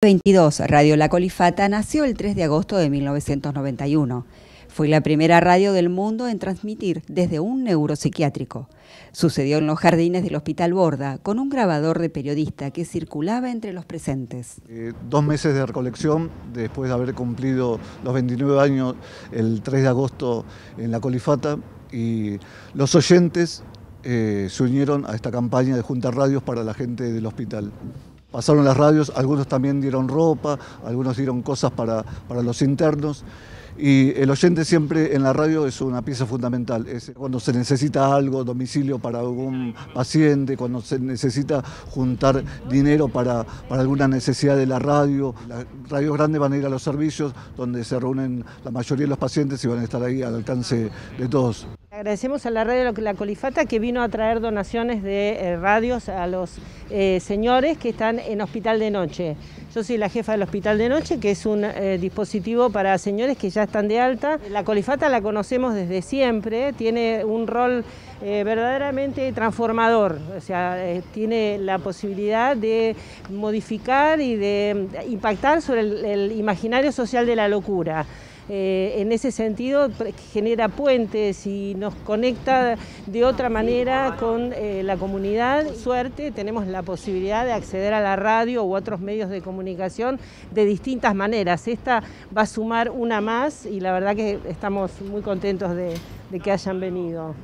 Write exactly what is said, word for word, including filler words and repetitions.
veintidós, Radio La Colifata nació el tres de agosto de mil novecientos noventa y uno. Fue la primera radio del mundo en transmitir desde un neuropsiquiátrico. Sucedió en los jardines del Hospital Borda, con un grabador de periodista que circulaba entre los presentes. Eh, dos meses de recolección, después de haber cumplido los veintinueve años el tres de agosto en La Colifata, y los oyentes eh, se unieron a esta campaña de Juntar Radios para la gente del hospital. Pasaron las radios, algunos también dieron ropa, algunos dieron cosas para, para los internos, y el oyente siempre en la radio es una pieza fundamental. Es cuando se necesita algo, domicilio para algún paciente, cuando se necesita juntar dinero para, para alguna necesidad de la radio. Las radios grandes van a ir a los servicios donde se reúnen la mayoría de los pacientes y van a estar ahí al alcance de todos. Agradecemos a la radio La Colifata, que vino a traer donaciones de eh, radios a los eh, señores que están en hospital de noche. Yo soy la jefa del hospital de noche, que es un eh, dispositivo para señores que ya están de alta. La Colifata la conocemos desde siempre, tiene un rol eh, verdaderamente transformador, o sea, eh, tiene la posibilidad de modificar y de impactar sobre el, el imaginario social de la locura. Eh, en ese sentido genera puentes y nos conecta de otra manera con eh, la comunidad. Por suerte tenemos la posibilidad de acceder a la radio u otros medios de comunicación de distintas maneras. Esta va a sumar una más y la verdad que estamos muy contentos de, de que hayan venido.